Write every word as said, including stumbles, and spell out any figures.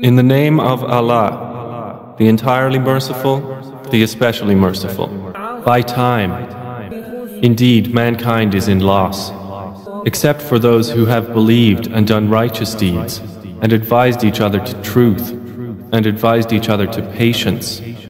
In the name of Allah, the entirely merciful, the especially merciful. By time, indeed mankind is in loss, except for those who have believed and done righteous deeds, and advised each other to truth, and advised each other to patience.